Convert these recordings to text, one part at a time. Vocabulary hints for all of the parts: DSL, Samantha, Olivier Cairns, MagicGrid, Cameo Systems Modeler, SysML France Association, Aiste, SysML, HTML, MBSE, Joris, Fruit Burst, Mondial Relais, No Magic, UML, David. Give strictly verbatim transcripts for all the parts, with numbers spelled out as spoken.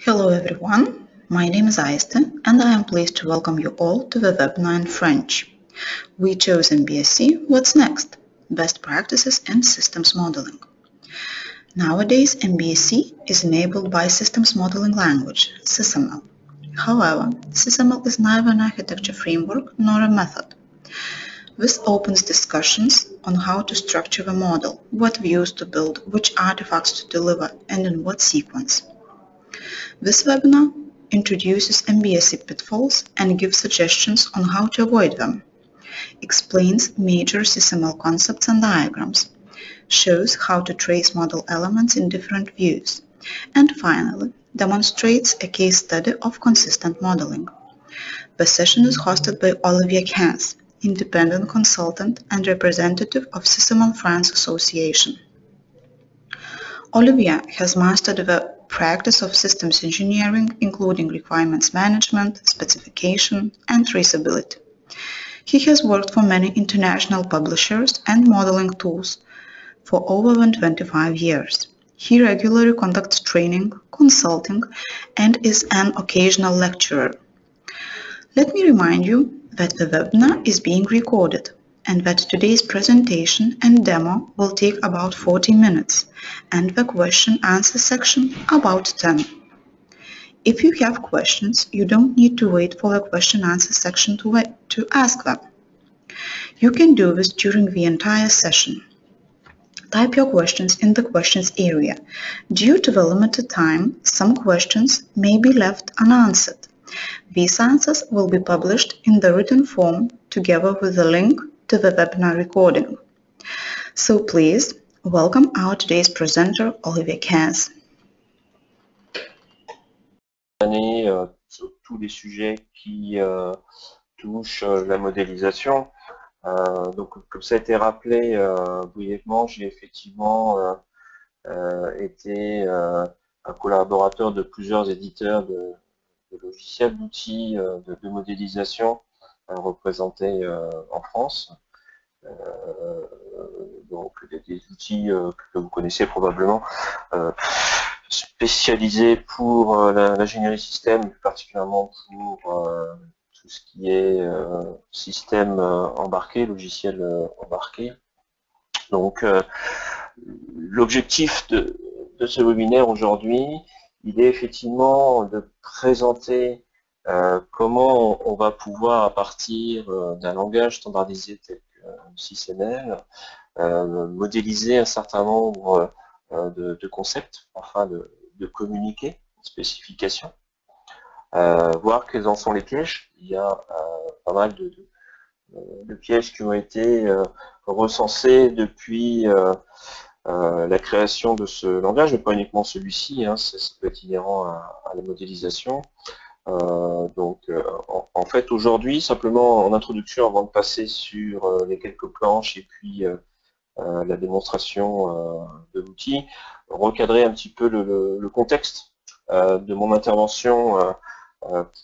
Hello everyone, my name is Aiste and I am pleased to welcome you all to the webinar in French. We chose M B S E What's Next? Best Practices in Systems Modeling. Nowadays, M B S E is enabled by Systems Modeling Language, SysML. However, SysML is neither an architecture framework nor a method. This opens discussions on how to structure the model, what views to build, which artifacts to deliver, and in what sequence. This webinar introduces M B S E pitfalls and gives suggestions on how to avoid them, explains major SysML concepts and diagrams, shows how to trace model elements in different views, and finally demonstrates a case study of consistent modeling. The session is hosted by Olivier Cairns, independent consultant and representative of SysML France Association. Olivier has mastered the practice of systems engineering, including requirements management, specification, and traceability. He has worked for many international publishers and modeling tools for over twenty-five years. He regularly conducts training, consulting, and is an occasional lecturer. Let me remind you that the webinar is being recorded and that today's presentation and demo will take about forty minutes and the question answer section about ten. If you have questions, you don't need to wait for the question answer section to, wait, to ask them. You can do this during the entire session. Type your questions in the questions area. Due to the limited time, some questions may be left unanswered. These answers will be published in the written form together with the link to the webinar recording. So please welcome our today's presenter, Olivier Cairns. Année, euh, tous les sujets qui euh, touchent euh, la modélisation. Euh, donc, comme ça a été rappelé euh, brièvement, j'ai effectivement euh, euh, été euh, un collaborateur de plusieurs éditeurs de, de logiciels, d'outils euh, de, de modélisation euh, représentés euh, en France. Euh, donc, des, des outils euh, que vous connaissez probablement, euh, spécialisés pour euh, l'ingénierie système, plus particulièrement pour euh, tout ce qui est euh, système euh, embarqué, logiciel euh, embarqué. Donc euh, l'objectif de, de ce webinaire aujourd'hui, il est effectivement de présenter euh, comment on, on va pouvoir, à partir euh, d'un langage standardisé tel que euh, SysML, euh, modéliser un certain nombre euh, de, de concepts afin de, de communiquer une spécification. Euh, voir quels en sont les pièges. Il y a euh, pas mal de, de, de pièges qui ont été euh, recensés depuis euh, euh, la création de ce langage, mais pas uniquement celui-ci, hein, ça peut être inhérent à, à la modélisation. Euh, donc euh, en, en fait aujourd'hui, simplement en introduction, avant de passer sur euh, les quelques planches et puis euh, euh, la démonstration euh, de l'outil, recadrer un petit peu le, le, le contexte euh, de mon intervention euh,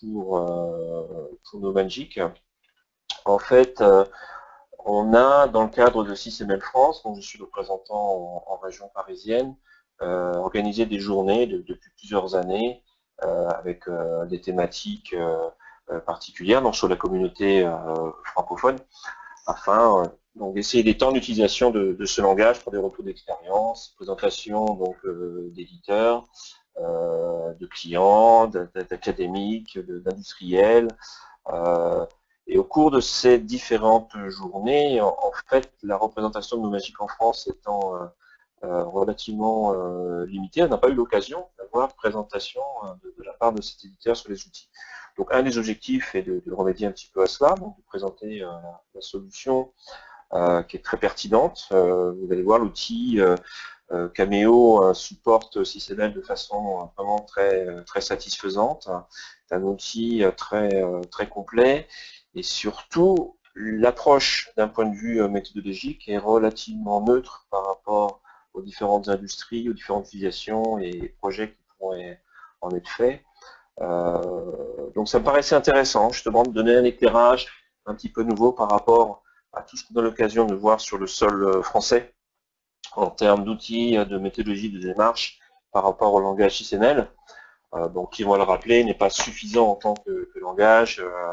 Pour, euh, pour No Magic. En fait, euh, on a, dans le cadre de SysML France, dont je suis le représentant en, en région parisienne, euh, organisé des journées de, depuis plusieurs années euh, avec euh, des thématiques euh, particulières donc sur la communauté euh, francophone, afin euh, donc d'essayer d'étendre l'utilisation de, de ce langage pour des retours d'expérience, présentation donc euh, d'éditeurs, Euh, de clients, d'académiques, d'industriels. Euh, et au cours de ces différentes journées, en, en fait, la représentation de No Magic en France étant euh, euh, relativement euh, limitée, on n'a pas eu l'occasion d'avoir de présentation euh, de, de la part de cet éditeur sur les outils. Donc un des objectifs est de, de remédier un petit peu à cela, donc de présenter euh, la solution euh, qui est très pertinente. Euh, vous allez voir, l'outil euh, Cameo supporte SysML de façon vraiment très, très satisfaisante. C'est un outil très, très complet et surtout l'approche d'un point de vue méthodologique est relativement neutre par rapport aux différentes industries, aux différentes utilisations et projets qui pourraient en être faits. Euh, donc ça me paraissait intéressant justement de donner un éclairage un petit peu nouveau par rapport à tout ce qu'on a l'occasion de voir sur le sol français en termes d'outils, de méthodologie, de démarche par rapport au langage SysML. euh, donc qui, on va le rappeler, n'est pas suffisant en tant que, que langage. Euh,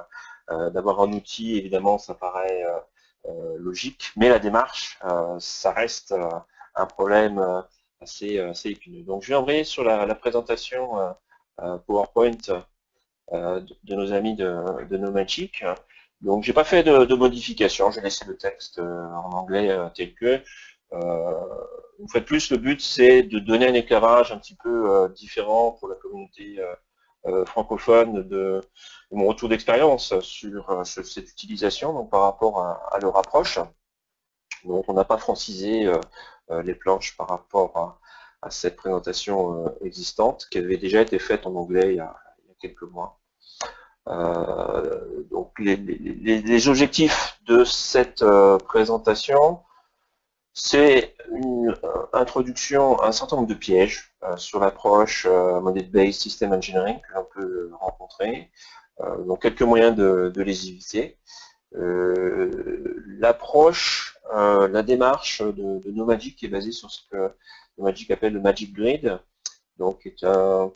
euh, D'avoir un outil, évidemment, ça paraît euh, logique, mais la démarche, euh, ça reste euh, un problème euh, assez, assez épineux. Donc je vais envoyer sur la, la présentation euh, euh, PowerPoint euh, de, de nos amis de, de No Magic. Donc j'ai pas fait de, de modification, j'ai laissé le texte euh, en anglais euh, tel que. Euh, une fois de plus, le but c'est de donner un éclairage un petit peu euh, différent pour la communauté euh, euh, francophone de, de mon retour d'expérience sur, euh, sur cette utilisation, donc par rapport à, à leur approche. Donc on n'a pas francisé euh, euh, les planches par rapport à, à cette présentation euh, existante qui avait déjà été faite en anglais il y a, il y a quelques mois. Euh, donc les, les, les objectifs de cette euh, présentation, c'est une euh, introduction à un certain nombre de pièges euh, sur l'approche euh, model-based system engineering que l'on peut rencontrer, euh, donc quelques moyens de, de les éviter. Euh, l'approche, euh, la démarche de, de No Magic est basée sur ce que No Magic appelle le Magic Grid, donc est un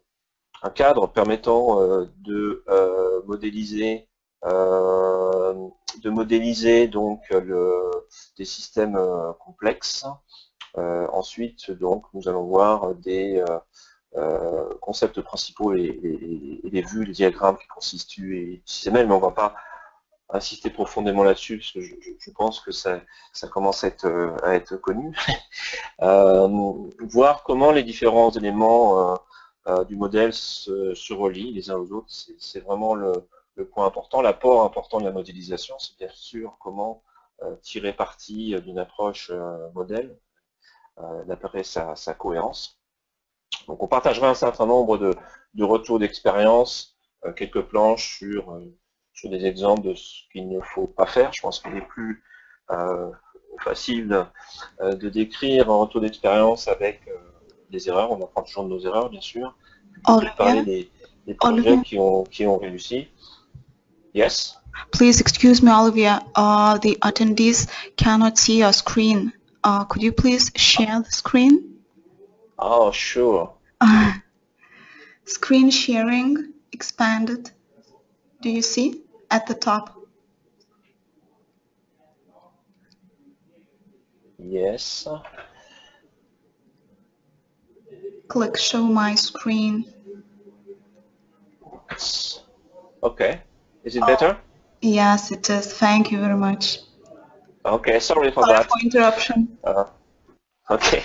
un cadre permettant euh, de euh, modéliser, euh, de modéliser donc le, des systèmes euh, complexes. Euh, ensuite, donc, nous allons voir des euh, concepts principaux et, et, et les vues, les diagrammes qui constituent S Y S M L, mais on ne va pas insister profondément là-dessus parce que je, je pense que ça, ça commence à être, à être connu. euh, voir comment les différents éléments euh, Euh, du modèle se, se relient les uns aux autres, c'est vraiment le, le point important. L'apport important de la modélisation, c'est bien sûr comment euh, tirer parti d'une approche euh, modèle, euh, d'apparer sa, sa cohérence. Donc on partagera un certain nombre de, de retours d'expérience, euh, quelques planches sur, euh, sur des exemples de ce qu'il ne faut pas faire. Je pense qu'il est plus euh, facile euh, de décrire un retour d'expérience avec euh, des erreurs, on apprend toujours de nos erreurs, bien sûr. On peut parler des, des projets qui ont, qui ont réussi. Yes? Please excuse me, Olivier. Uh, the attendees cannot see your screen. Uh, could you please share the screen? Oh, sure. Uh, screen sharing expanded. Do you see at the top? Yes. Click show my screen. Okay, is it better? Yes, it is. Thank you very much. Okay, sorry for that. For interruption. Uh, ok.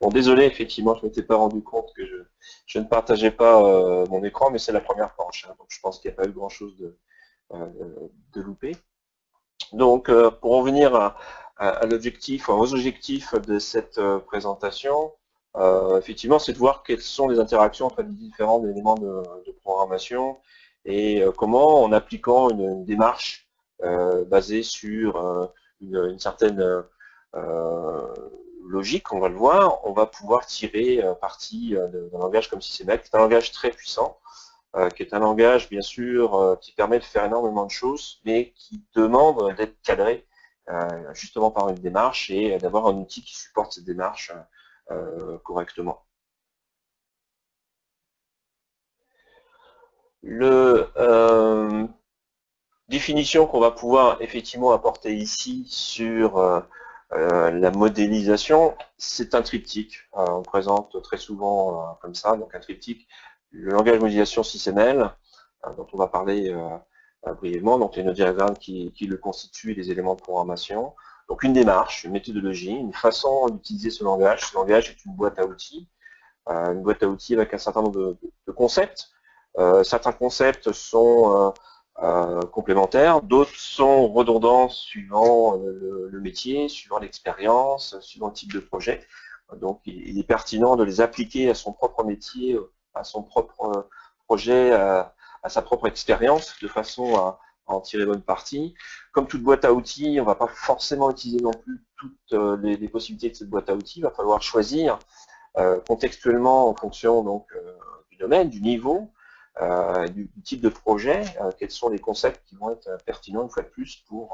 Bon, désolé, effectivement, je ne m'étais pas rendu compte que je, je ne partageais pas euh, mon écran, mais c'est la première planche, hein, donc je pense qu'il n'y a pas eu grand-chose de, euh, de loupé. Donc, euh, pour revenir à, à, à l'objectif, aux objectifs de cette euh, présentation. Euh, effectivement, c'est de voir quelles sont les interactions entre les différents éléments de, de programmation et euh, comment, en appliquant une, une démarche euh, basée sur euh, une, une certaine euh, logique, on va le voir, on va pouvoir tirer euh, parti euh, d'un langage comme S Y S M L, qui est un langage très puissant, euh, qui est un langage, bien sûr, euh, qui permet de faire énormément de choses, mais qui demande d'être cadré euh, justement par une démarche et euh, d'avoir un outil qui supporte cette démarche euh, Euh, correctement. Le euh, définition qu'on va pouvoir effectivement apporter ici sur euh, euh, la modélisation, c'est un triptyque. Euh, on présente très souvent euh, comme ça, donc un triptyque, le langage modélisation S Y S M L, euh, dont on va parler euh, brièvement, donc les nœuds diagrammes qui, qui le constituent, les éléments de programmation. Donc une démarche, une méthodologie, une façon d'utiliser ce langage. Ce langage est une boîte à outils, euh, une boîte à outils avec un certain nombre de, de, de concepts. Euh, certains concepts sont euh, euh, complémentaires, d'autres sont redondants suivant euh, le, le métier, suivant l'expérience, suivant le type de projet. Donc il, il est pertinent de les appliquer à son propre métier, à son propre projet, à, à sa propre expérience, de façon à en tirer bonne partie. Comme toute boîte à outils, on ne va pas forcément utiliser non plus toutes euh, les, les possibilités de cette boîte à outils. Il va falloir choisir euh, contextuellement en fonction donc, euh, du domaine, du niveau, euh, du, du type de projet, euh, quels sont les concepts qui vont être euh, pertinents une fois de plus pour,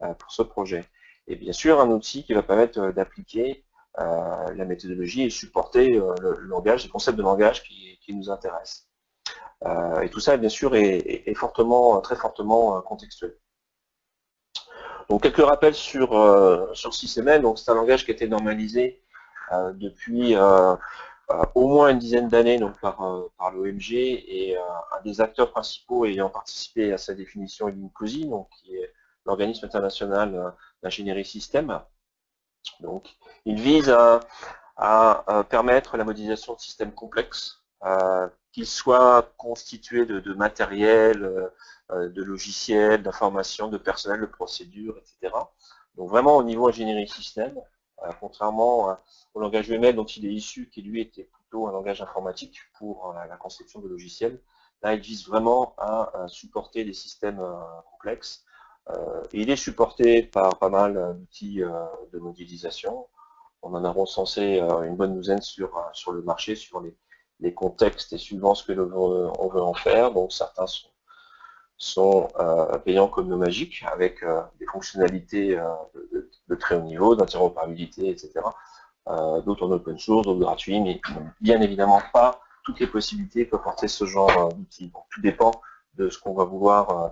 euh, pour ce projet. Et bien sûr, un outil qui va permettre euh, d'appliquer euh, la méthodologie et supporter euh, le, le langage, les concepts de langage qui, qui nous intéressent. Euh, et tout ça, bien sûr, est, est, est fortement, très fortement contextuel. Donc, quelques rappels sur, euh, sur SysML. Donc, c'est un langage qui a été normalisé euh, depuis euh, euh, au moins une dizaine d'années par, euh, par l'O M G, et euh, un des acteurs principaux ayant participé à sa définition est l'I N C O S I, donc qui est l'organisme international euh, d'ingénierie système. Donc, il vise à, à, à permettre la modélisation de systèmes complexes, euh, qu'ils soient constitués de, de matériel, euh, de logiciels, d'informations, de personnel, de procédures, et cetera. Donc vraiment au niveau ingénierie système, euh, contrairement à, au langage U M L dont il est issu, qui lui était plutôt un langage informatique pour euh, la conception de logiciels, là il vise vraiment à, à supporter des systèmes euh, complexes. Euh, il est supporté par pas mal d'outils euh, de modélisation. On en a recensé euh, une bonne douzaine sur, sur le marché, sur les les contextes et suivant ce que l'on veut en faire. Donc certains sont, sont euh, payants comme No Magic, avec euh, des fonctionnalités euh, de, de très haut niveau, d'interopérabilité, et cetera. Euh, d'autres en open source, d'autres gratuits, mais bien évidemment pas toutes les possibilités peut porter ce genre d'outils. Tout dépend de ce qu'on va vouloir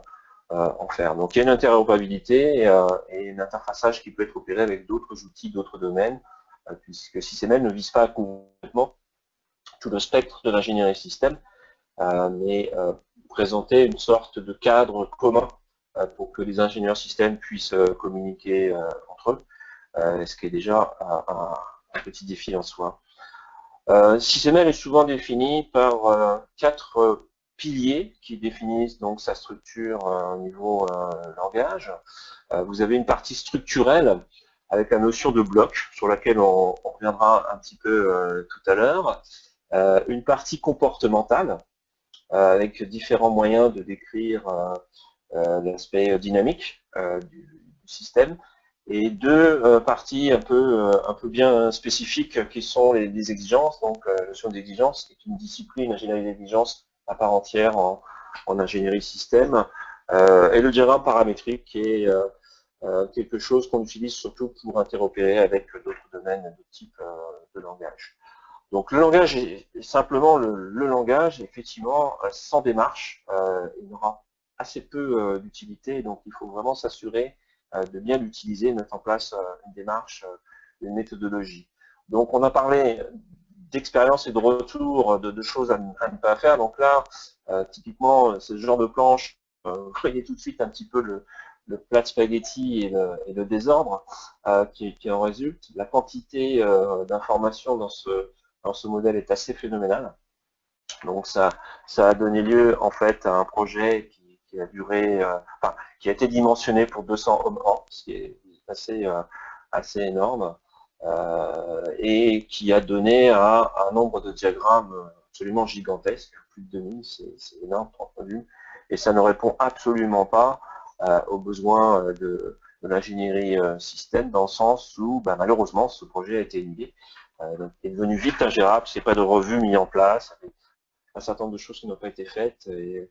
euh, en faire. Donc il y a une interopérabilité et, euh, et un interfaçage qui peut être opéré avec d'autres outils, d'autres domaines, euh, puisque SysML ne vise pas complètement tout le spectre de l'ingénierie système, euh, mais euh, présenter une sorte de cadre commun euh, pour que les ingénieurs système puissent euh, communiquer euh, entre eux, euh, ce qui est déjà un, un petit défi en soi. Euh, SysML est souvent défini par euh, quatre euh, piliers qui définissent donc sa structure euh, au niveau euh, langage. Euh, vous avez une partie structurelle avec la notion de bloc sur laquelle on, on reviendra un petit peu euh, tout à l'heure. Euh, une partie comportementale, euh, avec différents moyens de décrire euh, euh, l'aspect dynamique euh, du, du système, et deux euh, parties un peu, euh, un peu bien spécifiques qui sont les, les exigences. Donc euh, la notion d'exigence est une discipline, ingénierie d'exigence à part entière en, en ingénierie système, euh, et le diagramme paramétrique qui est euh, euh, quelque chose qu'on utilise surtout pour interopérer avec d'autres domaines de type euh, de langage. Donc le langage est simplement le, le langage, effectivement, sans démarche, euh, il aura assez peu euh, d'utilité, donc il faut vraiment s'assurer euh, de bien l'utiliser, mettre en place euh, une démarche, euh, une méthodologie. Donc on a parlé d'expérience et de retour, de, de choses à, à ne pas faire, donc là, euh, typiquement, c'est ce genre de planche, euh, vous voyez tout de suite un petit peu le, le plat de spaghetti et le, et le désordre euh, qui, qui en résulte. La quantité euh, d'informations dans ce... Alors ce modèle est assez phénoménal, donc ça, ça a donné lieu en fait à un projet qui, qui a duré, euh, enfin, qui a été dimensionné pour deux cents hommes-ans, ce qui est assez, euh, assez énorme, euh, et qui a donné à, à un nombre de diagrammes absolument gigantesques, plus de deux mille, c'est énorme, trente modules, et ça ne répond absolument pas euh, aux besoins de, de l'ingénierie euh, système, dans le sens où ben, malheureusement ce projet a été inhibé. Est devenu vite ingérable, c'est pas de revue mise en place, un certain nombre de choses qui n'ont pas été faites, et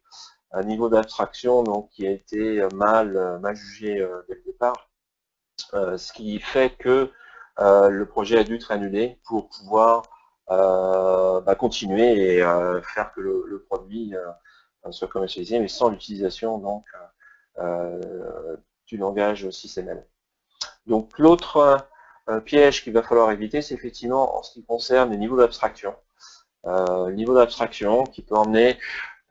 un niveau d'abstraction donc qui a été mal, mal jugé euh, dès le départ, euh, ce qui fait que euh, le projet a dû être annulé pour pouvoir euh, bah, continuer et euh, faire que le, le produit euh, soit commercialisé, mais sans l'utilisation donc euh, du langage SysML. Donc l'autre un piège qu'il va falloir éviter, c'est effectivement en ce qui concerne les niveaux d'abstraction. Euh, le niveau d'abstraction qui peut emmener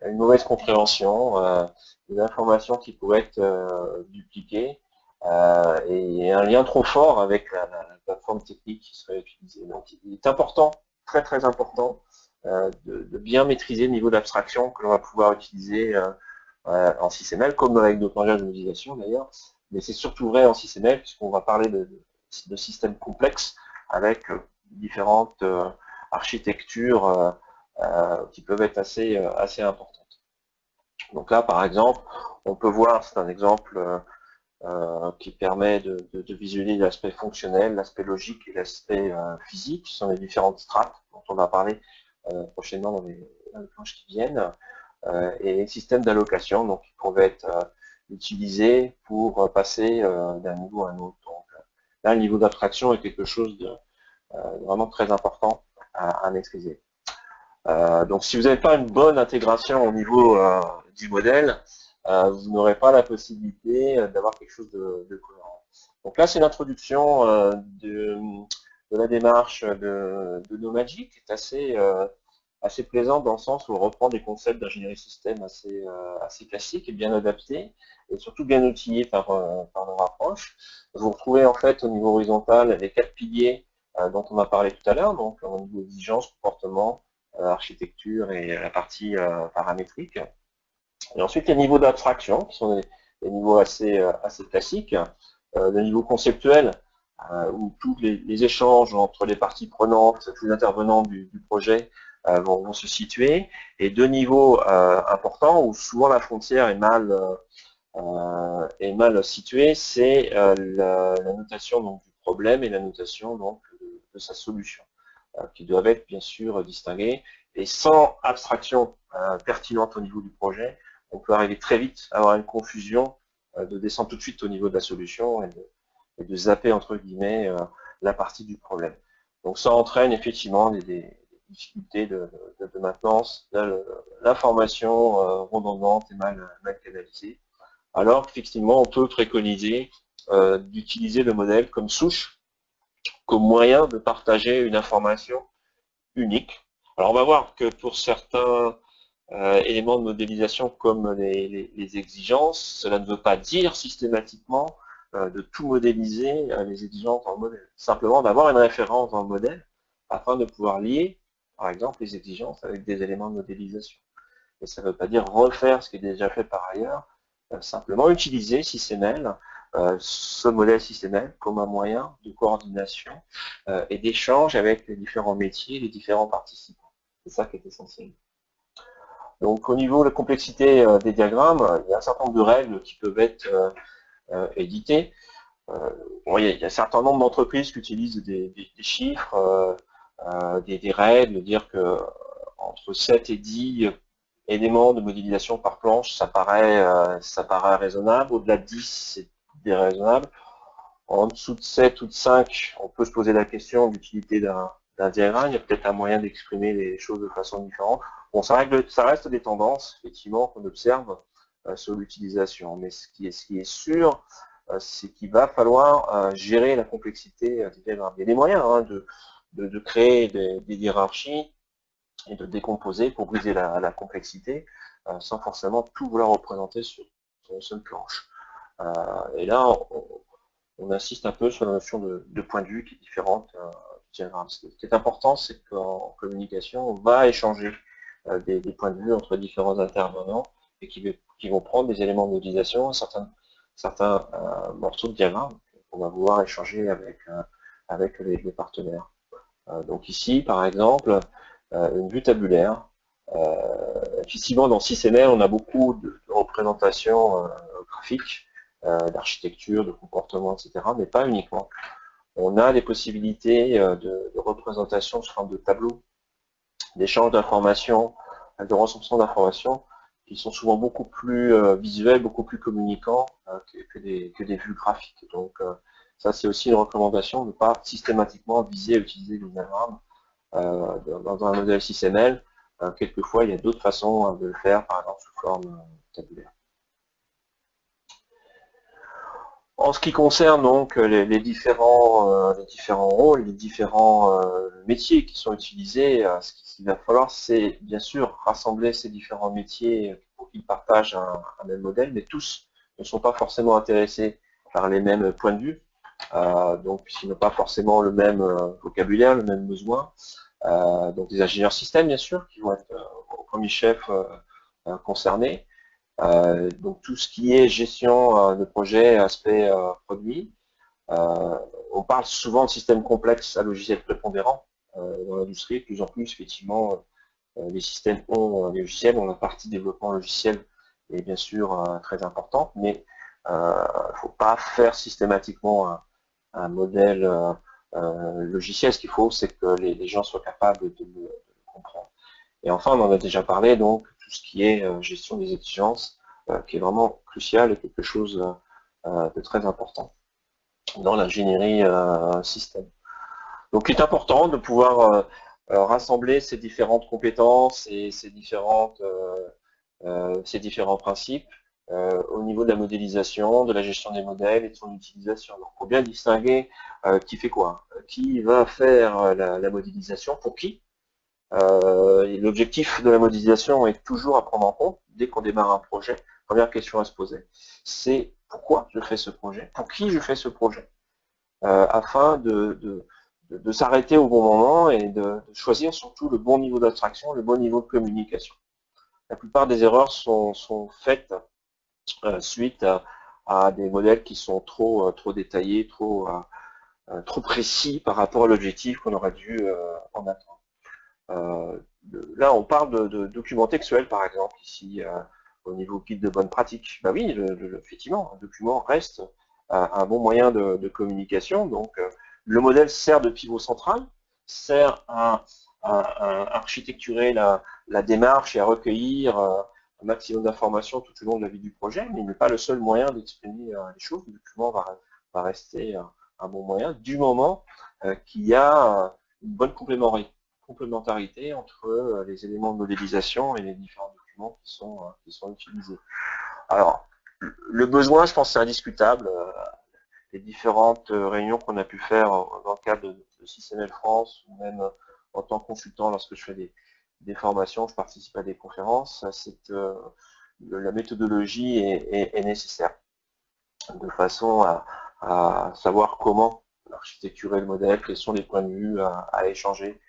à une mauvaise compréhension, euh, des informations qui pourraient être euh, dupliquées, euh, et un lien trop fort avec la, la, la plateforme technique qui serait utilisée. Donc il est important, très très important, euh, de, de bien maîtriser le niveau d'abstraction que l'on va pouvoir utiliser euh, euh, en SysML, comme avec d'autres langages de modélisation d'ailleurs, mais c'est surtout vrai en SysML, puisqu'on va parler de, de de systèmes complexes avec différentes euh, architectures euh, euh, qui peuvent être assez, euh, assez importantes. Donc là, par exemple, on peut voir, c'est un exemple euh, qui permet de, de, de visualiser l'aspect fonctionnel, l'aspect logique et l'aspect euh, physique, ce sont les différentes strates dont on va parler euh, prochainement dans les, dans les planches qui viennent, euh, et les systèmes d'allocation donc qui pouvaient être euh, utilisés pour passer euh, d'un niveau à un autre. Donc, là, le niveau d'abstraction est quelque chose de euh, vraiment très important à, à maîtriser. Euh, donc si vous n'avez pas une bonne intégration au niveau euh, du modèle, euh, vous n'aurez pas la possibilité d'avoir quelque chose de, de cohérent. Donc là, c'est l'introduction euh, de, de la démarche de, de No Magic, qui est assez, euh, assez plaisante dans le sens où on reprend des concepts d'ingénierie système assez, euh, assez classiques et bien adaptés, et surtout bien outillés par, euh, par leur approche. Vous retrouvez en fait au niveau horizontal les quatre piliers euh, dont on a parlé tout à l'heure, donc au niveau exigence, comportement, architecture et la partie euh, paramétrique. Et ensuite, les niveaux d'abstraction, qui sont des, des niveaux assez, euh, assez classiques, euh, le niveau conceptuel, euh, où tous les, les échanges entre les parties prenantes, tous les intervenants du, du projet euh, vont, vont se situer, et deux niveaux euh, importants, où souvent la frontière est mal, euh, est mal située, c'est euh, la, la notation donc, du problème et la notation donc, de, de sa solution, qui doivent être bien sûr distingués, et sans abstraction euh, pertinente au niveau du projet, on peut arriver très vite à avoir une confusion, euh, de descendre tout de suite au niveau de la solution et de, et de zapper entre guillemets euh, la partie du problème. Donc ça entraîne effectivement des, des difficultés de, de, de maintenance, l'information euh, redondante et mal, mal canalisée, alors qu'effectivement on peut préconiser euh, d'utiliser le modèle comme souche, comme moyen de partager une information unique. Alors on va voir que pour certains euh, éléments de modélisation comme les, les, les exigences, cela ne veut pas dire systématiquement euh, de tout modéliser euh, les exigences dans le modèle. Simplement d'avoir une référence dans le modèle afin de pouvoir lier, par exemple, les exigences avec des éléments de modélisation. Et ça ne veut pas dire refaire ce qui est déjà fait par ailleurs, euh, simplement utiliser SysML, Euh, ce modèle systémique comme un moyen de coordination euh, et d'échange avec les différents métiers, les différents participants. C'est ça qui est essentiel. Donc au niveau de la complexité euh, des diagrammes, il y a un certain nombre de règles qui peuvent être euh, euh, éditées. Euh, bon, il y a un certain nombre d'entreprises qui utilisent des, des, des chiffres, euh, euh, des, des règles, dire que entre sept et dix éléments de modélisation par planche, ça paraît, euh, ça paraît raisonnable. Au-delà de dix, c'est déraisonnable. En dessous de sept ou de cinq, on peut se poser la question de l'utilité d'un diagramme. Il y a peut-être un moyen d'exprimer les choses de façon différente. Bon, ça, règle, ça reste des tendances, effectivement, qu'on observe euh, sur l'utilisation. Mais ce qui est, ce qui est sûr, euh, c'est qu'il va falloir euh, gérer la complexité euh, des diagrammes. Il y a des moyens hein, de, de, de créer des, des hiérarchies et de décomposer pour briser la, la complexité euh, sans forcément tout vouloir représenter sur, sur une seule planche. Euh, et là, on, on insiste un peu sur la notion de, de point de vue qui est différente euh, du diagramme. Ce qui est important, c'est qu'en communication, on va échanger euh, des, des points de vue entre différents intervenants et qui, qui vont prendre des éléments de modélisation, certains, certains euh, morceaux de diagramme qu'on va vouloir échanger avec, euh, avec les, les partenaires. Euh, donc ici, par exemple, euh, une vue tabulaire. Euh, effectivement, dans SysML, on a beaucoup de, de représentations euh, graphiques, d'architecture, de comportement, et cetera, mais pas uniquement. On a des possibilités de, de représentation sous forme de tableaux, d'échange d'informations, de recension d'informations, qui sont souvent beaucoup plus visuels, beaucoup plus communicants que, que, des, que des vues graphiques. Donc ça, c'est aussi une recommandation de ne pas systématiquement viser à utiliser les diagrammes dans un modèle SysML. Quelquefois, il y a d'autres façons de le faire, par exemple sous forme tabulaire. En ce qui concerne donc les, les, différents, euh, les différents rôles, les différents euh, métiers qui sont utilisés, euh, ce qu'il va falloir, c'est bien sûr rassembler ces différents métiers pour qu'ils partagent un, un même modèle, mais tous ne sont pas forcément intéressés par les mêmes points de vue, euh, donc puisqu'ils n'ont pas forcément le même euh, vocabulaire, le même besoin. Euh, donc des ingénieurs système, bien sûr, qui vont être euh, au premier chef euh, euh, concernés. Euh, donc tout ce qui est gestion euh, de projet, aspect euh, produit, euh, on parle souvent de systèmes complexes à logiciels prépondérants euh, dans l'industrie. De plus en plus, effectivement, euh, les systèmes ont euh, les logiciels, ont la partie développement logiciel est bien sûr euh, très importante, mais il euh, ne faut pas faire systématiquement un, un modèle euh, euh, logiciel. Ce qu'il faut, c'est que les, les gens soient capables de, de le comprendre. Et enfin, on en a déjà parlé, donc tout ce qui est euh, gestion des exigences, euh, qui est vraiment crucial et quelque chose euh, de très important dans l'ingénierie euh, système. Donc il est important de pouvoir euh, rassembler ces différentes compétences et ces, différentes, euh, euh, ces différents principes euh, au niveau de la modélisation, de la gestion des modèles et de son utilisation. Donc, il faut bien distinguer euh, qui fait quoi, qui va faire la, la modélisation, pour qui. Euh, L'objectif de la modélisation est toujours à prendre en compte dès qu'on démarre un projet. Première question à se poser, c'est pourquoi je fais ce projet, pour qui je fais ce projet, euh, afin de, de, de, de s'arrêter au bon moment et de, de choisir surtout le bon niveau d'abstraction, le bon niveau de communication. La plupart des erreurs sont, sont faites euh, suite à, à des modèles qui sont trop, euh, trop détaillés, trop, euh, trop précis par rapport à l'objectif qu'on aurait dû euh, en attendre. Euh, là, on parle de, de documents textuels, par exemple, ici, euh, au niveau guide de bonne pratique. Ben oui, le, le, effectivement, un document reste euh, un bon moyen de, de communication. Donc, euh, le modèle sert de pivot central, sert à, à, à architecturer la, la démarche et à recueillir euh, un maximum d'informations tout au long de la vie du projet, mais il n'est pas le seul moyen d'exprimer euh, les choses. Le document va, va rester euh, un bon moyen du moment euh, qu'il y a euh, une bonne complémentarité. complémentarité entre les éléments de modélisation et les différents documents qui sont, qui sont utilisés. Alors, le besoin, je pense, c'est indiscutable. Les différentes réunions qu'on a pu faire dans le cadre de SysML France, ou même en tant que consultant, lorsque je fais des, des formations, je participe à des conférences, cette, euh, la méthodologie est, est, est nécessaire, de façon à, à savoir comment architecturer le modèle, quels sont les points de vue à, à échanger,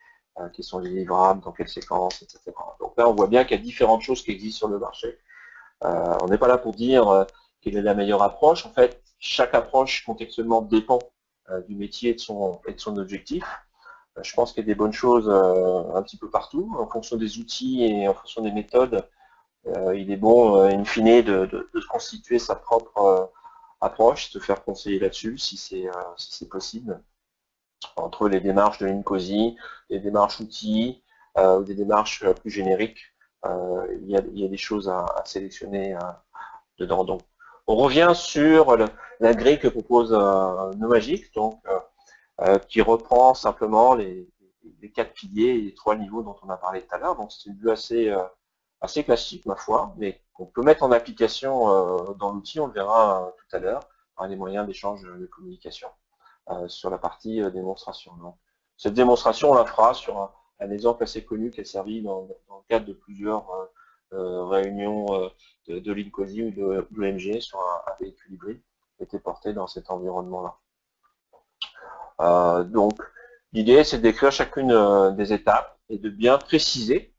qui sont livrables, dans quelle séquence, et cetera. Donc là, on voit bien qu'il y a différentes choses qui existent sur le marché. Euh, on n'est pas là pour dire euh, quelle est la meilleure approche. En fait, chaque approche contextuellement dépend euh, du métier et de son, et de son objectif. Euh, je pense qu'il y a des bonnes choses euh, un petit peu partout. En fonction des outils et en fonction des méthodes, euh, il est bon, euh, in fine, de, de, de constituer sa propre euh, approche, se faire conseiller là-dessus, si c'est euh, si c'est possible, entre les démarches de l'INCOSI, les démarches outils, euh, ou des démarches plus génériques. Euh, il, y a, il y a des choses à, à sélectionner euh, dedans. Donc, on revient sur le, la grille que propose euh, No Magic, donc, euh, euh, qui reprend simplement les, les quatre piliers et les trois niveaux dont on a parlé tout à l'heure. Donc c'est une vue assez, euh, assez classique, ma foi, mais qu'on peut mettre en application euh, dans l'outil, on le verra euh, tout à l'heure, par les moyens d'échange de communication. Euh, sur la partie euh, démonstration. Donc, cette démonstration, on la fera sur un, un exemple assez connu qui a servi dans, dans le cadre de plusieurs euh, euh, réunions euh, de, de l'INCOSI ou de, de l'O M G sur un, un véhicule hybride qui était porté dans cet environnement-là. Euh, donc, l'idée, c'est de décrire chacune euh, des étapes et de bien préciser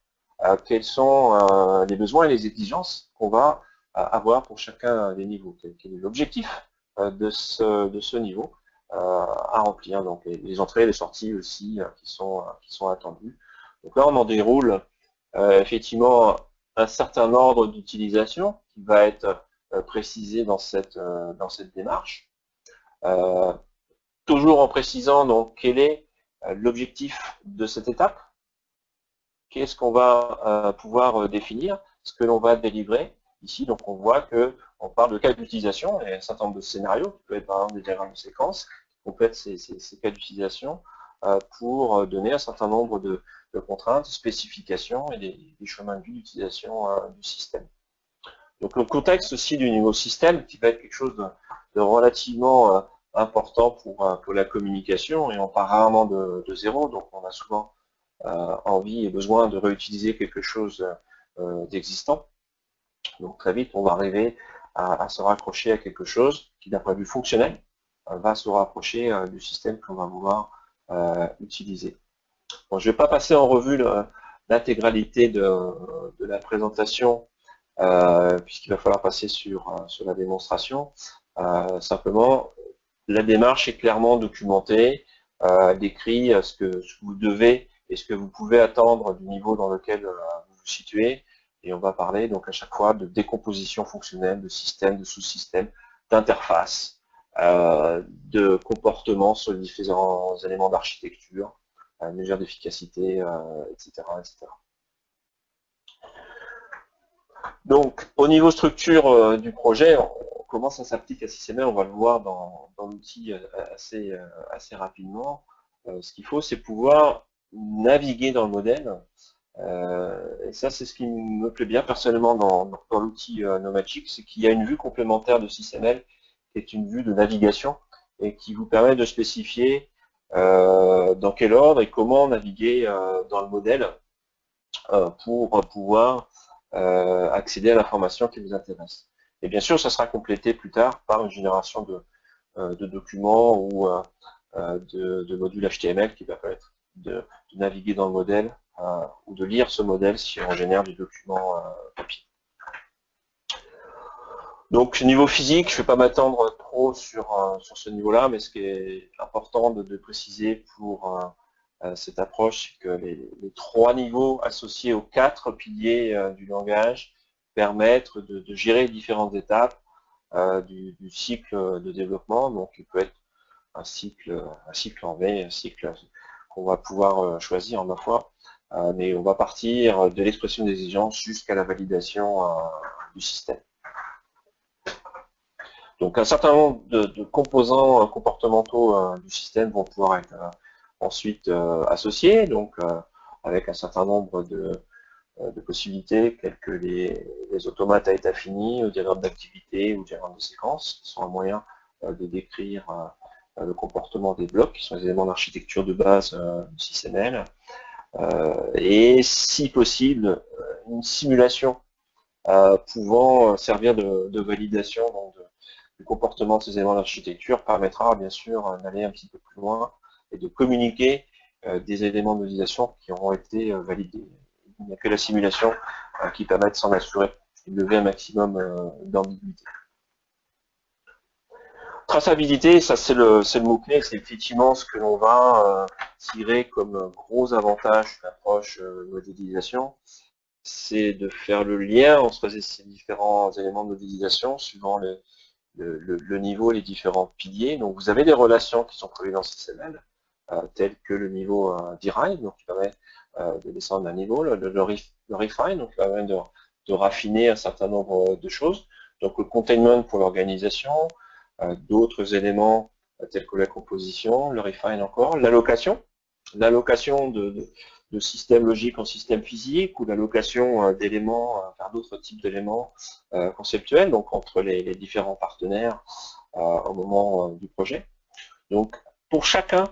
euh, quels sont euh, les besoins et les exigences qu'on va euh, avoir pour chacun des niveaux, quel, quel est l'objectif euh, de, ce, de ce niveau à remplir, donc les, les entrées et les sorties aussi euh, qui, sont, euh, qui sont attendues. Donc là, on en déroule euh, effectivement un certain ordre d'utilisation qui va être euh, précisé dans cette, euh, dans cette démarche, euh, toujours en précisant donc quel est euh, l'objectif de cette étape, qu'est-ce qu'on va euh, pouvoir euh, définir, ce que l'on va délivrer. Ici, donc on voit qu'on parle de cas d'utilisation et un certain nombre de scénarios, qui peuvent être par exemple des diagrammes de séquence, qui complètent ces, ces, ces cas d'utilisation euh, pour donner un certain nombre de, de contraintes, spécifications et des, des chemins de vie d'utilisation euh, du système. Donc le contexte aussi du niveau système qui va être quelque chose de, de relativement euh, important pour, euh, pour la communication, et on part rarement de, de zéro, donc on a souvent euh, envie et besoin de réutiliser quelque chose euh, d'existant. Donc très vite, on va arriver à, à se raccrocher à quelque chose qui, d'un point de vue fonctionnel, va se rapprocher euh, du système qu'on va vouloir euh, utiliser. Bon, je ne vais pas passer en revue l'intégralité de, de la présentation, euh, puisqu'il va falloir passer sur, sur la démonstration. Euh, simplement, la démarche est clairement documentée, euh, elle décrit ce que, ce que vous devez et ce que vous pouvez attendre du niveau dans lequel euh, vous vous situez. Et on va parler donc à chaque fois de décomposition fonctionnelle, de système, de sous-système, d'interface, euh, de comportement sur les différents éléments d'architecture, euh, mesure d'efficacité, euh, et cetera, et cetera. Donc au niveau structure euh, du projet, on, comment ça s'applique à SysML, on va le voir dans, dans l'outil assez, euh, assez rapidement. Euh, ce qu'il faut, c'est pouvoir naviguer dans le modèle. Euh, et ça, c'est ce qui me plaît bien personnellement dans, dans, dans l'outil euh, No Magic, c'est qu'il y a une vue complémentaire de SysML qui est une vue de navigation et qui vous permet de spécifier euh, dans quel ordre et comment naviguer euh, dans le modèle euh, pour pouvoir euh, accéder à l'information qui vous intéresse. Et bien sûr, ça sera complété plus tard par une génération de, euh, de documents ou euh, de, de modules H T M L qui va permettre de, de naviguer dans le modèle Euh, ou de lire ce modèle si on génère du document euh, papier. Donc niveau physique, je ne vais pas m'attendre trop sur, euh, sur ce niveau-là, mais ce qui est important de, de préciser pour euh, cette approche, c'est que les, les trois niveaux associés aux quatre piliers euh, du langage permettent de, de gérer différentes étapes euh, du, du cycle de développement. Donc il peut être un cycle, un cycle en V, un cycle qu'on va pouvoir choisir en ma foi. Mais on va partir de l'expression des exigences jusqu'à la validation euh, du système. Donc un certain nombre de, de composants comportementaux euh, du système vont pouvoir être euh, ensuite euh, associés, donc euh, avec un certain nombre de, euh, de possibilités, telles que les, les automates à état fini, ou diagrammes d'activité, ou diagrammes de séquence, qui sont un moyen euh, de décrire euh, le comportement des blocs, qui sont les éléments d'architecture de base euh, du SysML. Euh, et si possible, une simulation euh, pouvant servir de, de validation donc de, du comportement de ces éléments d'architecture permettra bien sûr d'aller un petit peu plus loin et de communiquer euh, des éléments de validation qui auront été euh, validés. Il n'y a que la simulation euh, qui permet de s'en assurer et de lever un maximum euh, d'ambiguïté. Traçabilité, ça c'est le, le mot-clé, c'est effectivement ce que l'on va euh, tirer comme gros avantage de l'approche euh, modélisation, c'est de faire le lien entre ces différents éléments de modélisation suivant le, le, le, le niveau et les différents piliers. Donc vous avez des relations qui sont prévues dans SysML, euh, telles que le niveau euh, derived, donc qui permet euh, de descendre d'un niveau, le, le, le, ref, le refine, donc qui permet de, de raffiner un certain nombre de choses, donc le containment pour l'organisation, d'autres éléments tels que la composition, le refine encore, l'allocation, l'allocation de, de, de systèmes logiques en système physique ou l'allocation d'éléments vers d'autres types d'éléments euh, conceptuels, donc entre les, les différents partenaires euh, au moment euh, du projet. Donc pour chacun,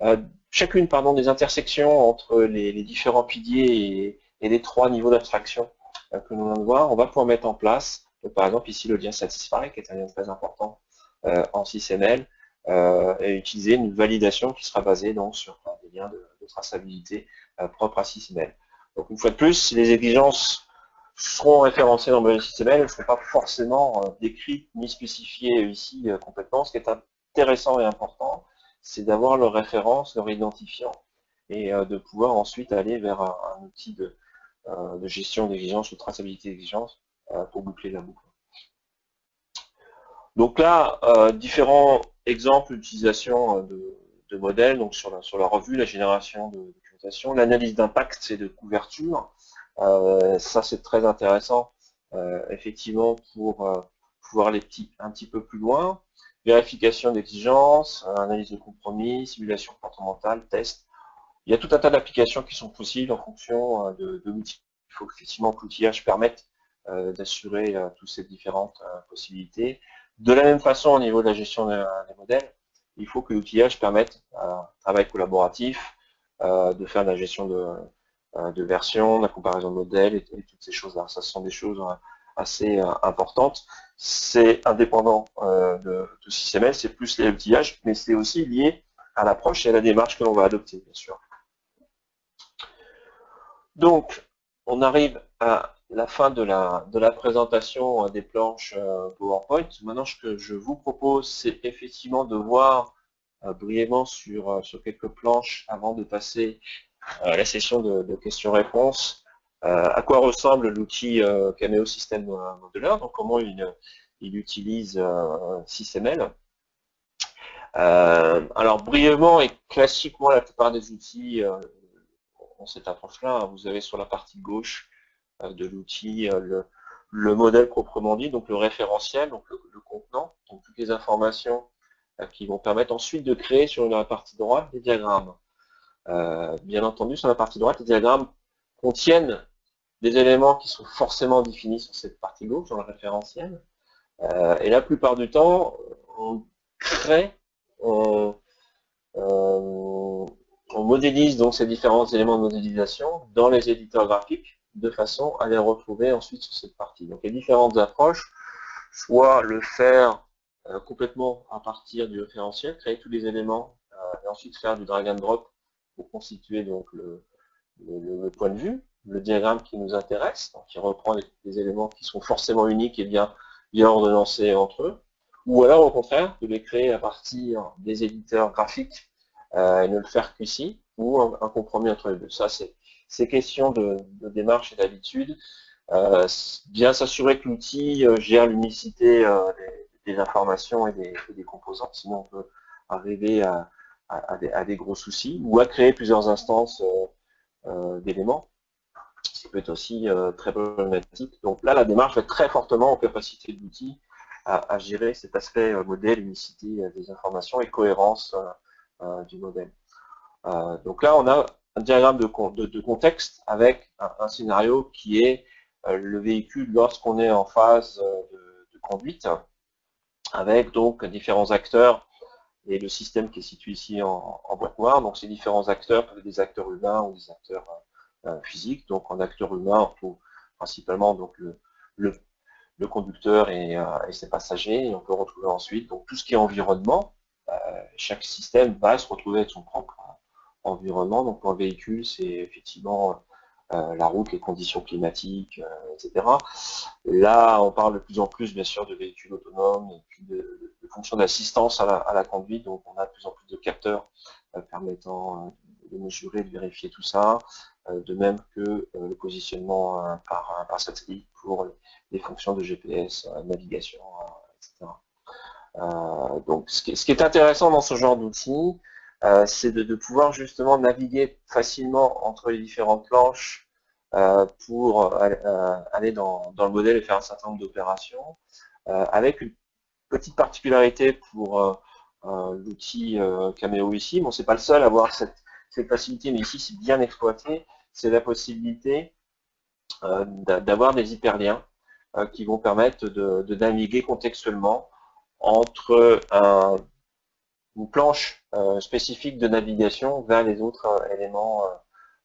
euh, chacune pardon, des intersections entre les, les différents piliers et, et les trois niveaux d'abstraction euh, que nous venons de voir, on va pouvoir mettre en place, donc, par exemple ici le lien satisfy qui est un lien très important Euh, en SysML euh, et utiliser une validation qui sera basée donc, sur euh, des liens de, de traçabilité euh, propres à SysML. Donc une fois de plus, les exigences seront référencées dans le SysML, elles ne seront pas forcément euh, décrites ni spécifiées ici euh, complètement. Ce qui est intéressant et important, c'est d'avoir leur référence, leur identifiant et euh, de pouvoir ensuite aller vers un, un outil de, euh, de gestion d'exigences ou de traçabilité d'exigences euh, pour boucler la boucle. Donc là, euh, différents exemples d'utilisation de, de modèles, donc sur la, sur la revue, la génération de documentation, l'analyse d'impact et de couverture. Euh, ça c'est très intéressant, euh, effectivement, pour euh, pouvoir aller petit, un petit peu plus loin. Vérification d'exigence, analyse de compromis, simulation comportementale, test. Il y a tout un tas d'applications qui sont possibles en fonction euh, de, de l'outil. Il faut effectivement que l'outillage permette euh, d'assurer euh, toutes ces différentes euh, possibilités. De la même façon, au niveau de la gestion des modèles, il faut que l'outillage permette un travail collaboratif, euh, de faire de la gestion de, de versions, de la comparaison de modèles et, et toutes ces choses-là. Ça, ce sont des choses assez euh, importantes. C'est indépendant euh, de, de SysML, c'est plus l'outillage, mais c'est aussi lié à l'approche et à la démarche que l'on va adopter, bien sûr. Donc, on arrive à la fin de la, de la présentation des planches PowerPoint. Maintenant, ce que je vous propose, c'est effectivement de voir euh, brièvement sur, euh, sur quelques planches avant de passer à la session de, de questions-réponses euh, à quoi ressemble l'outil euh, Cameo Systems Modeler, donc comment il, il utilise euh, SysML. Euh, alors, brièvement et classiquement, la plupart des outils euh, ont cette approche-là. Hein, vous avez sur la partie gauche de l'outil, le, le modèle proprement dit, donc le référentiel, donc le, le contenant, donc toutes les informations qui vont permettre ensuite de créer sur la partie droite des diagrammes. Euh, bien entendu, sur la partie droite, les diagrammes contiennent des éléments qui sont forcément définis sur cette partie gauche, dans le référentiel. Euh, et la plupart du temps, on crée, on, on, on modélise donc ces différents éléments de modélisation dans les éditeurs graphiques, de façon à les retrouver ensuite sur cette partie. Donc les différentes approches, soit le faire euh, complètement à partir du référentiel, créer tous les éléments, euh, et ensuite faire du drag and drop pour constituer donc le, le, le point de vue, le diagramme qui nous intéresse, donc qui reprend les, les éléments qui sont forcément uniques et bien, bien ordonnancés entre eux, ou alors au contraire, de les créer à partir des éditeurs graphiques, euh, et ne le faire qu'ici, ou un, un compromis entre les deux. Ça, c'est ces questions de, de démarche et d'habitude, euh, bien s'assurer que l'outil gère l'unicité euh, des, des informations et des, et des composants, sinon on peut arriver à, à, à, des, à des gros soucis, ou à créer plusieurs instances euh, euh, d'éléments, ce qui peut être aussi euh, très problématique. Donc là, la démarche est très fortement en capacité de l'outil à, à gérer cet aspect euh, modèle, unicité euh, des informations et cohérence euh, euh, du modèle. Euh, donc là, on a un diagramme de, de, de contexte avec un, un scénario qui est euh, le véhicule lorsqu'on est en phase euh, de, de conduite, avec donc différents acteurs et le système qui est situé ici en, en boîte noire. Donc ces différents acteurs peuvent être des acteurs humains ou des acteurs euh, physiques. Donc en acteur humain, on trouve principalement donc, le, le, le conducteur et, euh, et ses passagers, et on peut retrouver ensuite donc, tout ce qui est environnement. Euh, chaque système va se retrouver avec son propre environnement, donc un véhicule, c'est effectivement euh, la route, les conditions climatiques, euh, et cetera. Là, on parle de plus en plus, bien sûr, de véhicules autonomes et puis de, de, de fonctions d'assistance à la, à la conduite, donc on a de plus en plus de capteurs euh, permettant euh, de mesurer, de vérifier tout ça, euh, de même que euh, le positionnement euh, par, par satellite pour les fonctions de G P S, euh, navigation, euh, et cetera. Euh, donc, ce qui, ce qui est intéressant dans ce genre d'outils, Euh, c'est de, de pouvoir justement naviguer facilement entre les différentes planches euh, pour euh, aller dans, dans le modèle et faire un certain nombre d'opérations, euh, avec une petite particularité pour euh, euh, l'outil euh, Cameo ici. Bon, c'est pas le seul à avoir cette, cette facilité, mais ici c'est bien exploité, c'est la possibilité euh, d'avoir des hyperliens euh, qui vont permettre de, de naviguer contextuellement entre un une planche euh, spécifique de navigation vers les autres euh, éléments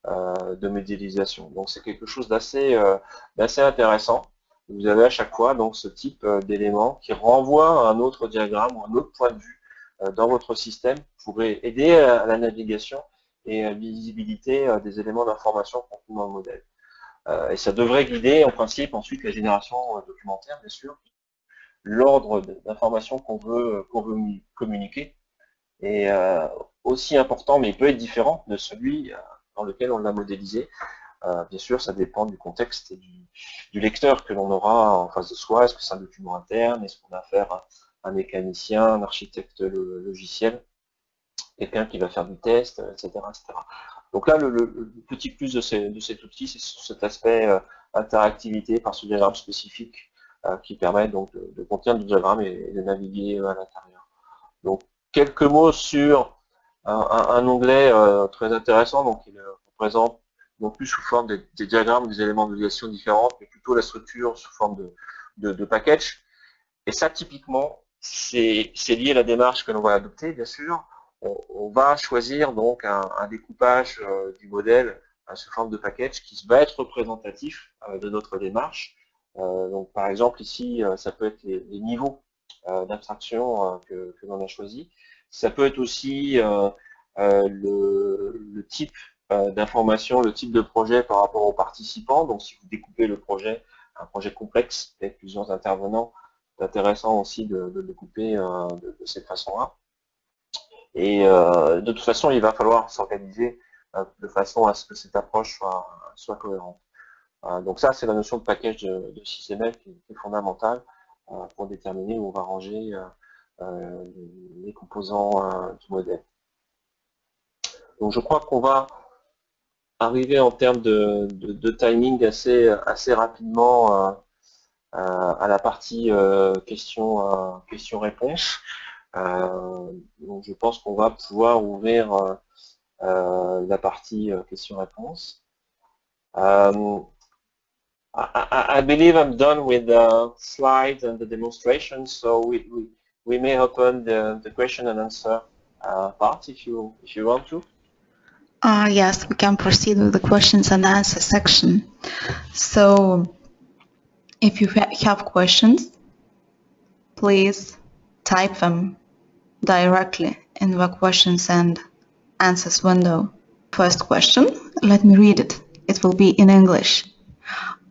euh, euh, de modélisation. Donc c'est quelque chose d'assez euh, d'assez intéressant. Vous avez à chaque fois donc ce type euh, d'éléments qui renvoie à un autre diagramme ou un autre point de vue euh, dans votre système pour aider à, à la navigation et à la visibilité euh, des éléments d'information contenus dans le modèle. Euh, et ça devrait guider en principe ensuite la génération euh, documentaire, bien sûr, l'ordre d'informations qu'on veut, qu'on veut communiquer est euh, aussi important, mais il peut être différent de celui euh, dans lequel on l'a modélisé. Euh, bien sûr, ça dépend du contexte et du, du lecteur que l'on aura en face de soi. Est-ce que c'est un document interne? Est-ce qu'on a affaire à un mécanicien, un architecte le, logiciel, quelqu'un qui va faire du test, et cetera et cetera. Donc là, le, le, le petit plus de, ces, de cet outil, c'est cet aspect euh, interactivité par ce diagramme spécifique euh, qui permet donc de, de contenir du diagramme et, et de naviguer euh, à l'intérieur. Donc, quelques mots sur un, un, un onglet euh, très intéressant, donc il euh, représente non plus sous forme des, des diagrammes, des éléments de modélisation différentes, mais plutôt la structure sous forme de, de, de package. Et ça, typiquement, c'est lié à la démarche que l'on va adopter, bien sûr. On, on va choisir donc un, un découpage euh, du modèle hein, sous forme de package qui va être représentatif euh, de notre démarche. Euh, donc, par exemple, ici, euh, ça peut être les, les niveaux d'abstraction que, que l'on a choisi. Ça peut être aussi euh, euh, le, le type euh, d'information, le type de projet par rapport aux participants. Donc si vous découpez le projet, un projet complexe avec plusieurs intervenants, c'est intéressant aussi de, de le découper euh, de, de cette façon-là. Et euh, de toute façon, il va falloir s'organiser euh, de façon à ce que cette approche soit, soit cohérente. Euh, donc ça, c'est la notion de package de, de SysML qui est fondamentale pour déterminer où on va ranger euh, euh, les composants euh, du modèle. Donc je crois qu'on va arriver en termes de, de, de timing assez, assez rapidement euh, euh, à la partie euh, question, euh, question réponse. Euh, donc je pense qu'on va pouvoir ouvrir euh, euh, la partie euh, question-réponse. Um, I, I believe I'm done with the slides and the demonstration, so we, we, we may open the, the question and answer uh, part if you, if you want to. Uh, yes, we can proceed with the questions and answer section. So, if you ha have questions, please type them directly in the questions and answers window. First question, let me read it. It will be in English.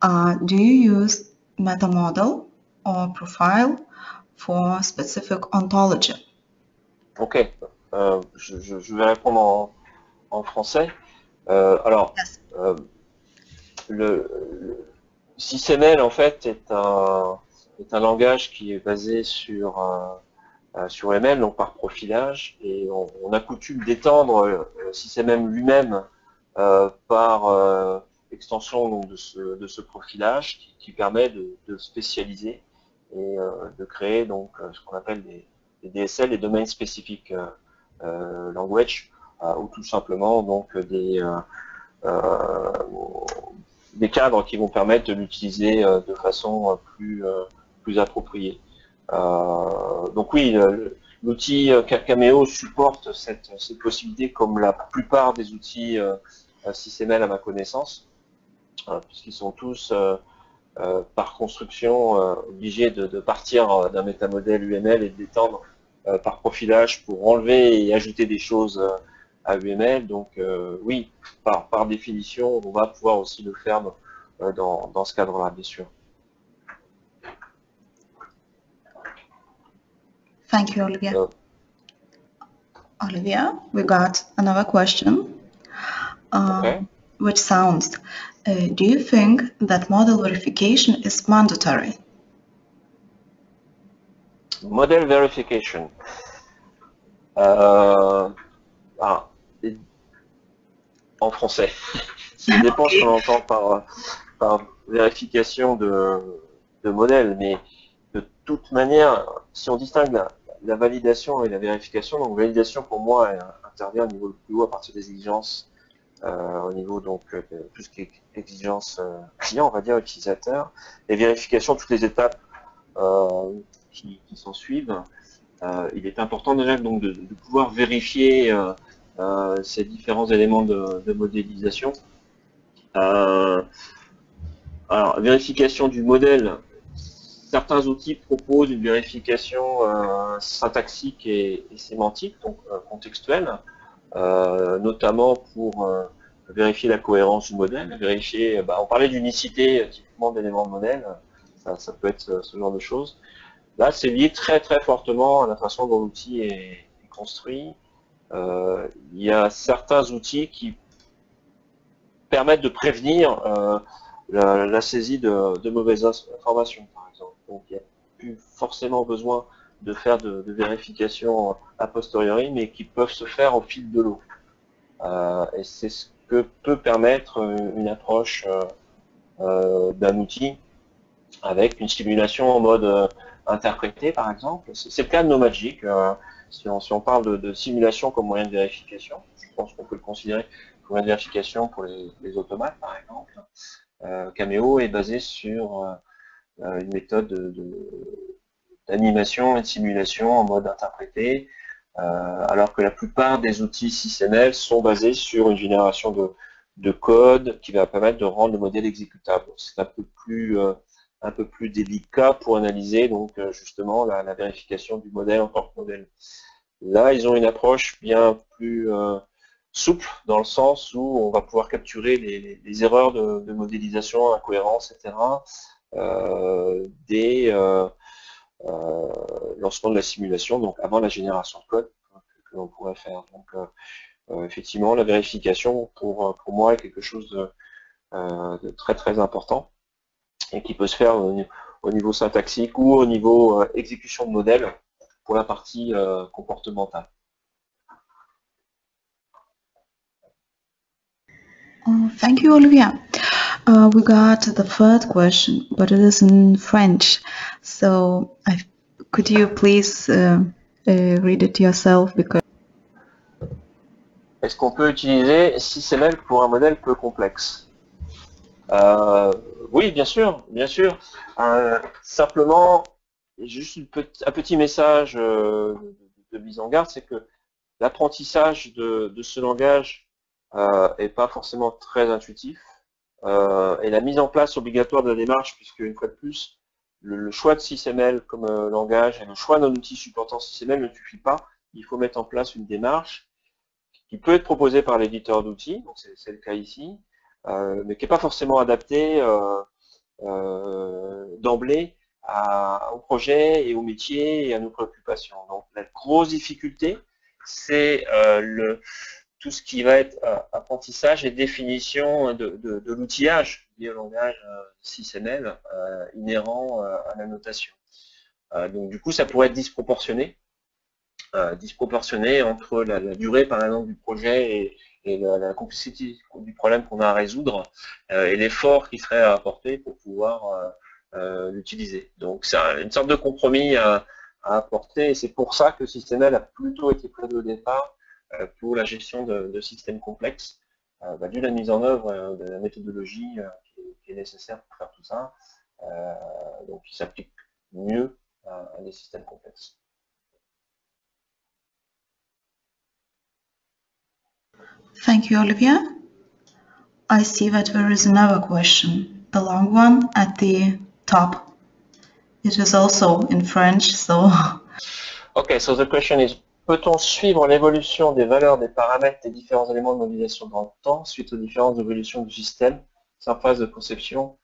Uh, do you use meta model or profile for specific ontology? Ok, euh, je, je vais répondre en, en français. Euh, alors, yes. euh, le, le SysML en fait est un, est un langage qui est basé sur, euh, sur M L, donc par profilage, et on, on a coutume d'étendre SysML lui-même euh, par euh, extension donc, de, ce, de ce profilage qui, qui permet de, de spécialiser et euh, de créer donc ce qu'on appelle des, des D S L, des domaines spécifiques euh, euh, language, euh, ou tout simplement donc des, euh, euh, des cadres qui vont permettre de l'utiliser euh, de façon plus, euh, plus appropriée. Euh, donc oui, l'outil Cameo supporte cette, cette possibilité comme la plupart des outils euh, SysML à ma connaissance, puisqu'ils sont tous euh, euh, par construction euh, obligés de, de partir d'un métamodèle U M L et de l'étendre euh, par profilage pour enlever et ajouter des choses à U M L. Donc euh, oui, par, par définition, on va pouvoir aussi le faire euh, dans, dans ce cadre-là, bien sûr. Thank you, Olivier. Uh, Olivier, we got another question. Uh, okay. Which sounds, uh, do you think that model verification is mandatory? Model verification. Euh, ah, en français. Ça dépend okay. ce qu'on entend par, par vérification de, de modèle, mais de toute manière, si on distingue la, la validation et la vérification, donc validation pour moi elle intervient au niveau le plus haut à partir des exigences. Euh, au niveau donc euh, tout ce qui est exigence euh, client, on va dire, utilisateur, les vérifications, toutes les étapes euh, qui, qui s'en suivent. Euh, il est important déjà donc, de, de pouvoir vérifier euh, euh, ces différents éléments de, de modélisation. Euh, alors, vérification du modèle, certains outils proposent une vérification euh, syntaxique et, et sémantique, donc euh, contextuelle. Euh, notamment pour euh, vérifier la cohérence du modèle, vérifier, bah, on parlait d'unicité euh, typiquement d'éléments de modèle, ça, ça peut être euh, ce genre de choses. Là, c'est lié très très fortement à la façon dont l'outil est, est construit. Euh, il y a certains outils qui permettent de prévenir euh, la, la saisie de, de mauvaises informations, par exemple. Donc, il n'y a plus forcément besoin de faire de, de vérification a posteriori, mais qui peuvent se faire au fil de l'eau. Euh, et c'est ce que peut permettre une approche euh, euh, d'un outil avec une simulation en mode euh, interprété, par exemple. C'est le cas de No Magic. Euh, si, on, si on parle de, de simulation comme moyen de vérification, je pense qu'on peut le considérer comme moyen de vérification pour les, les automates, par exemple. Euh, Cameo est basé sur euh, une méthode de, de d'animation et de simulation en mode interprété, euh, alors que la plupart des outils SysML sont basés sur une génération de, de code qui va permettre de rendre le modèle exécutable. C'est un peu plus euh, un peu plus délicat pour analyser donc euh, justement la, la vérification du modèle en tant que modèle. Là, ils ont une approche bien plus euh, souple dans le sens où on va pouvoir capturer les, les, les erreurs de, de modélisation, incohérences, et cetera. Euh, des euh, Euh, lancement de la simulation, donc avant la génération de code hein, que, que l'on pourrait faire. Donc euh, euh, effectivement, la vérification pour, pour moi est quelque chose de, euh, de très très important et qui peut se faire au, au niveau syntaxique ou au niveau euh, exécution de modèle pour la partie euh, comportementale. Uh, thank you, Olivia. Uh, we got the third question, but it is in French. So, I, could you please uh, uh, read it yourself? Because est-ce qu'on peut utiliser SysML pour un modèle peu complexe? euh, Oui, bien sûr, bien sûr. Euh, simplement, juste une petit, un petit message euh, de, de mise en garde, c'est que l'apprentissage de, de ce langage euh, est pas forcément très intuitif. Euh, et la mise en place obligatoire de la démarche, puisque une fois de plus, le, le choix de SysML comme euh, langage et le choix d'un outil supportant SysML ne suffit pas. Il faut mettre en place une démarche qui peut être proposée par l'éditeur d'outils, donc c'est le cas ici, euh, mais qui n'est pas forcément adaptée euh, euh, d'emblée au projet et au métier et à nos préoccupations. Donc la grosse difficulté, c'est euh, le tout ce qui va être euh, apprentissage et définition de, de, de l'outillage lié au langage euh, SysML euh, inhérent euh, à la notation. Euh, donc du coup, ça pourrait être disproportionné, euh, disproportionné entre la, la durée par exemple du projet et, et la, la complexité du problème qu'on a à résoudre euh, et l'effort qui serait à apporter pour pouvoir euh, euh, l'utiliser. Donc c'est une sorte de compromis à, à apporter et c'est pour ça que SysML a plutôt été prévu au départ pour la gestion de, de systèmes complexes, euh, bah, dû à la mise en œuvre euh, de la méthodologie euh, qui, est, qui est nécessaire pour faire tout ça, euh, donc qui s'applique mieux à, à des systèmes complexes. Thank you, Olivier. I see that there is another question, a long one at the top. It is also in French, so... Okay, so the question is, peut-on suivre l'évolution des valeurs, des paramètres, des différents éléments de modélisation dans le temps suite aux différentes évolutions du système, en phase de conception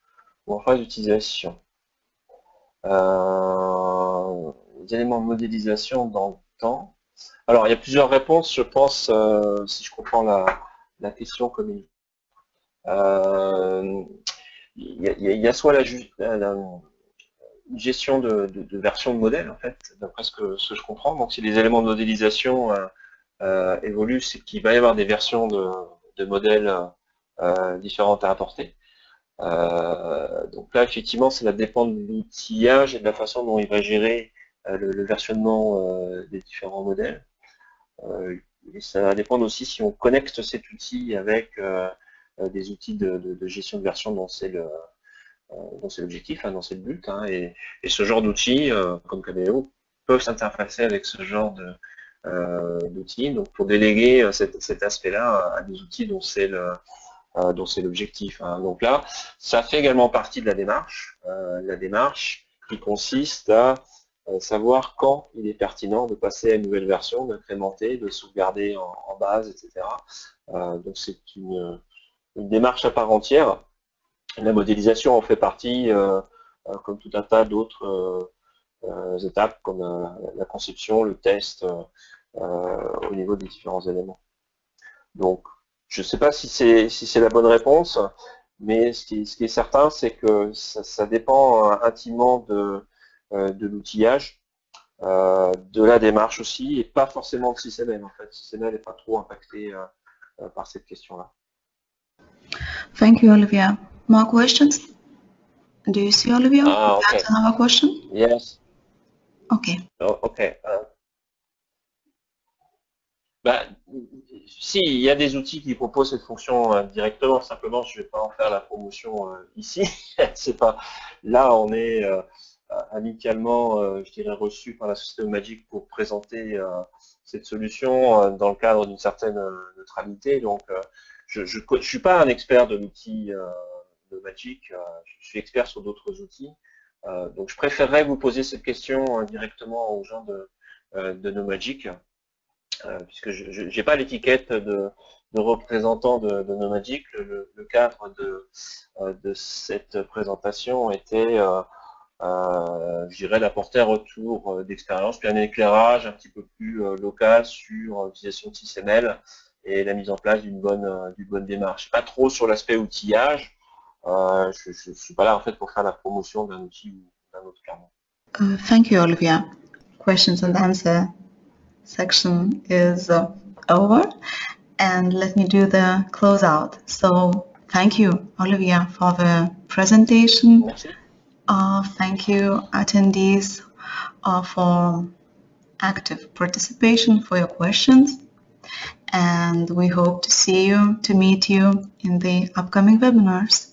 ou en phase d'utilisation? euh, Les éléments de modélisation dans le temps. Alors, il y a plusieurs réponses, je pense, euh, si je comprends la, la question commune. Euh, il, y a, il y a soit la, la, la gestion de, de, de version de modèle, en fait, d'après ce que, ce que je comprends. Donc si les éléments de modélisation euh, euh, évoluent, c'est qu'il va y avoir des versions de, de modèles euh, différentes à apporter. Euh, donc là, effectivement, cela dépend de l'outillage et de la façon dont il va gérer euh, le, le versionnement euh, des différents modèles. Euh, et ça va dépendre aussi si on connecte cet outil avec euh, des outils de, de, de gestion de version dont c'est le... dont c'est l'objectif, hein, dont c'est le but, hein, et, et ce genre d'outils, euh, comme Cameo, peuvent s'interfacer avec ce genre d'outils, euh, donc pour déléguer cet, cet aspect-là à des outils dont c'est l'objectif. Euh, hein. Donc là, ça fait également partie de la démarche, euh, la démarche qui consiste à euh, savoir quand il est pertinent de passer à une nouvelle version, d'incrémenter, de sauvegarder en, en base, et cetera. Euh, donc c'est une, une démarche à part entière. La modélisation en fait partie, euh, euh, comme tout un tas d'autres euh, euh, étapes, comme euh, la conception, le test, euh, euh, au niveau des différents éléments. Donc, je ne sais pas si c'est si c'est la bonne réponse, mais ce qui, ce qui est certain, c'est que ça, ça dépend euh, intimement de, euh, de l'outillage, euh, de la démarche aussi, et pas forcément de SysML. En fait, SysML n'est pas trop impacté euh, euh, par cette question-là. Thank you, Olivier. More questions? Do you see, Olivier? Ah, okay. That's another question? Yes. Okay. Oh, okay. Uh, bah, si, il y a des outils qui proposent cette fonction euh, directement, simplement, je ne vais pas en faire la promotion euh, ici. C'est pas. Là, on est euh, amicalement, euh, je dirais, reçu par la société Magic pour présenter euh, cette solution euh, dans le cadre d'une certaine euh, neutralité. Donc, euh, je ne suis pas un expert de l'outil. Euh, De Magic, euh, je suis expert sur d'autres outils, euh, donc je préférerais vous poser cette question euh, directement aux gens de, euh, de No Magic, euh, puisque je n'ai pas l'étiquette de, de représentant de, de No Magic. Le, le cadre de, euh, de cette présentation était, euh, euh, je dirais, d'apporter un retour d'expérience, puis un éclairage un petit peu plus euh, local sur l'utilisation de SysML et la mise en place d'une bonne, euh, d'une bonne démarche. Pas trop sur l'aspect outillage. Euh, je ne suis pas là en fait pour faire la promotion d'un outil ou d'un autre clairement. Uh, thank you, Olivia. Questions and answer section is uh, over, and let me do the close out. So thank you, Olivia, for the presentation. Merci. Uh, thank you, attendees, uh, for active participation, for your questions. and we hope to see you, to meet you in the upcoming webinars.